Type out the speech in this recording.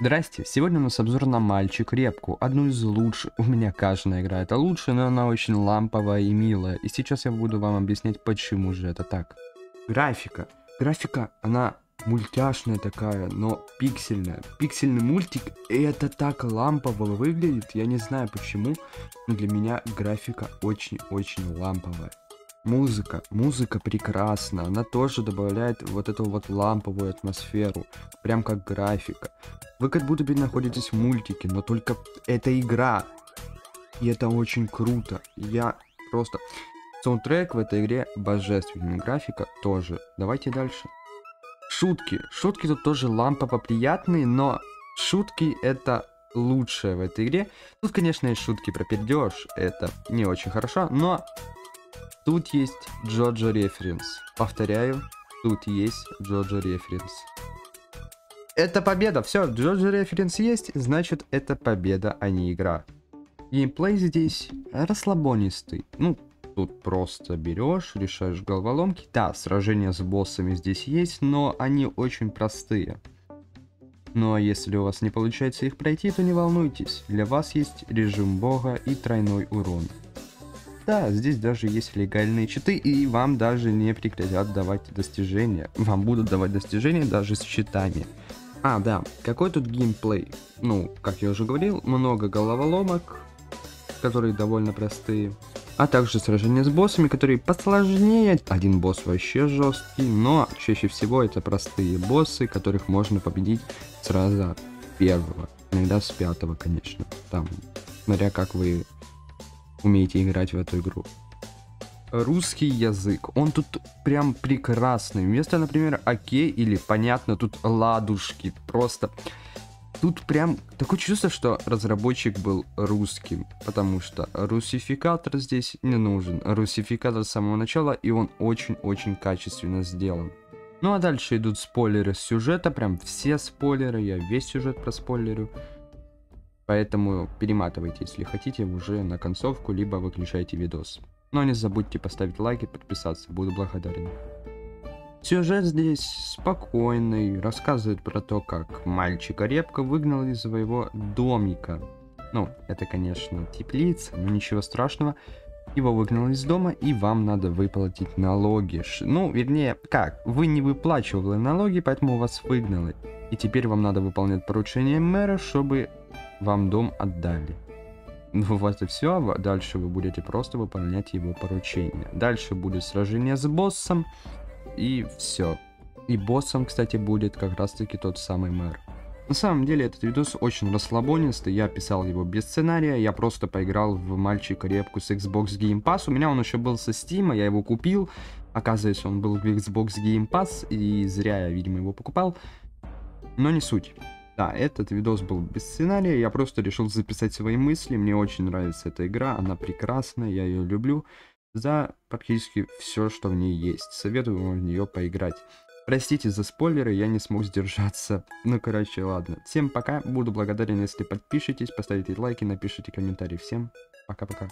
Здрасте, сегодня у нас обзор на мальчик Репку, одну из лучших, у меня каждая игра это лучшая, но она очень ламповая и милая, и сейчас я буду вам объяснять, почему же это так. Графика, она мультяшная такая, но пиксельная, пиксельный мультик, и это так лампово выглядит, я не знаю почему, но для меня графика очень-очень ламповая. Музыка прекрасна, она тоже добавляет вот эту вот ламповую атмосферу, прям как графика. Вы как будто бы находитесь в мультике, но только это игра, и это очень круто. Я просто... Саундтрек в этой игре божественный, графика тоже. Давайте дальше. Шутки тут тоже лампово приятные, но шутки это... лучшее в этой игре. Тут, конечно, есть шутки про пердеж, это не очень хорошо, но... Тут есть Джоджо референс. Повторяю, тут есть Джоджо референс. Это победа, все, Джоджо референс есть, значит это победа, а не игра. Геймплей здесь расслабонистый. Ну, тут просто берешь, решаешь головоломки. Да, сражения с боссами здесь есть, но они очень простые. Но если у вас не получается их пройти, то не волнуйтесь, для вас есть режим бога и тройной урон. Да, здесь даже есть легальные читы, и вам даже не прекратят давать достижения. Вам будут давать достижения даже с читами. А, да, какой тут геймплей? Ну, как я уже говорил, много головоломок, которые довольно простые. А также сражения с боссами, которые посложнее. Один босс вообще жесткий, но чаще всего это простые боссы, которых можно победить с раза первого. Иногда с пятого, конечно. Там, смотря как вы... умеете играть в эту игру. Русский язык, он тут прям прекрасный, вместо, например, окей или понятно, тут ладушки, просто тут прям такое чувство, что разработчик был русским, потому что русификатор здесь не нужен, русификатор с самого начала, и он очень-очень качественно сделан. Ну а дальше идут спойлеры сюжета, прям все спойлеры, я весь сюжет проспойлерю. Поэтому перематывайте, если хотите, уже на концовку, либо выключайте видос. Но не забудьте поставить лайк и подписаться, буду благодарен. Сюжет здесь спокойный, рассказывает про то, как мальчика Репка выгнал из своего домика. Ну, это, конечно, теплица, но ничего страшного. Его выгнал из дома, и вам надо выплатить налоги. Ну, вернее, как, вы не выплачивали налоги, поэтому вас выгнали. И теперь вам надо выполнять поручение мэра, чтобы... вам дом отдали. Ну вот и все, дальше вы будете просто выполнять его поручение. Дальше будет сражение с боссом, и все. И боссом, кстати, будет как раз таки тот самый мэр. На самом деле этот видос очень расслабонистый, я писал его без сценария, я просто поиграл в мальчика Репку с Xbox Game Pass, у меня он еще был со Steam, я его купил, оказывается он был в Xbox Game Pass, и зря я, видимо, его покупал, но не суть. Да, этот видос был без сценария, я просто решил записать свои мысли, мне очень нравится эта игра, она прекрасная, я ее люблю за практически все, что в ней есть, советую вам в нее поиграть. Простите за спойлеры, я не смог сдержаться, ну короче, ладно. Всем пока, буду благодарен, если подпишитесь, поставите лайки, напишите комментарии, всем пока-пока.